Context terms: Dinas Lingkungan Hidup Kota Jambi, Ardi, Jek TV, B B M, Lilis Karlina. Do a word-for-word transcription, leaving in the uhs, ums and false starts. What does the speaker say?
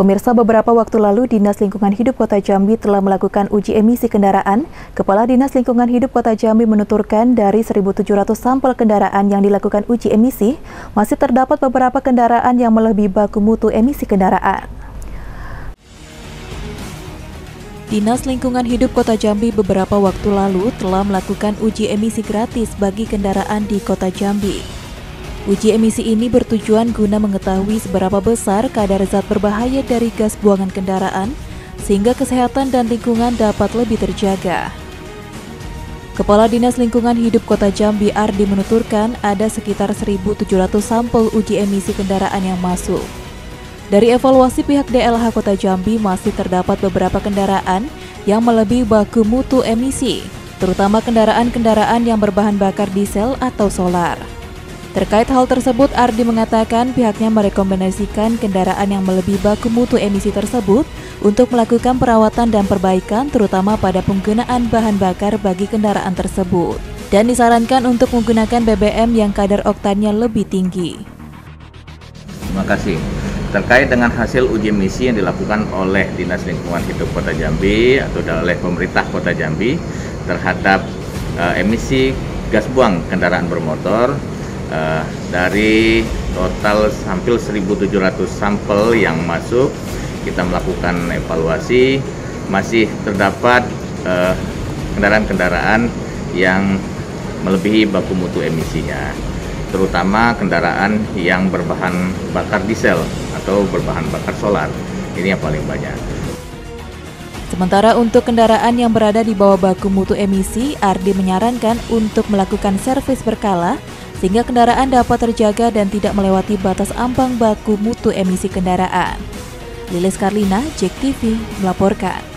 Pemirsa, beberapa waktu lalu Dinas Lingkungan Hidup Kota Jambi telah melakukan uji emisi kendaraan. Kepala Dinas Lingkungan Hidup Kota Jambi menuturkan dari seribu tujuh ratus sampel kendaraan yang dilakukan uji emisi, masih terdapat beberapa kendaraan yang melebihi baku mutu emisi kendaraan. Dinas Lingkungan Hidup Kota Jambi beberapa waktu lalu telah melakukan uji emisi gratis bagi kendaraan di Kota Jambi. Uji emisi ini bertujuan guna mengetahui seberapa besar kadar zat berbahaya dari gas buangan kendaraan, sehingga kesehatan dan lingkungan dapat lebih terjaga. Kepala Dinas Lingkungan Hidup Kota Jambi, Ardi, menuturkan ada sekitar seribu tujuh ratus sampel uji emisi kendaraan yang masuk. Dari evaluasi pihak D L H Kota Jambi, masih terdapat beberapa kendaraan yang melebihi baku mutu emisi, terutama kendaraan-kendaraan yang berbahan bakar diesel atau solar. Terkait hal tersebut, Ardi mengatakan pihaknya merekomendasikan kendaraan yang melebihi baku mutu emisi tersebut untuk melakukan perawatan dan perbaikan, terutama pada penggunaan bahan bakar bagi kendaraan tersebut. Dan disarankan untuk menggunakan B B M yang kadar oktannya lebih tinggi. Terima kasih. Terkait dengan hasil uji emisi yang dilakukan oleh Dinas Lingkungan Hidup Kota Jambi atau oleh pemerintah Kota Jambi terhadap uh, emisi gas buang kendaraan bermotor, Uh, dari total hampir seribu tujuh ratus sampel yang masuk, kita melakukan evaluasi. Masih terdapat kendaraan-kendaraan uh, yang melebihi baku mutu emisinya, terutama kendaraan yang berbahan bakar diesel atau berbahan bakar solar. Ini yang paling banyak. Sementara untuk kendaraan yang berada di bawah baku mutu emisi, Ardi menyarankan untuk melakukan servis berkala sehingga kendaraan dapat terjaga dan tidak melewati batas ambang baku mutu emisi kendaraan. Lilis Karlina, Jek T V, melaporkan.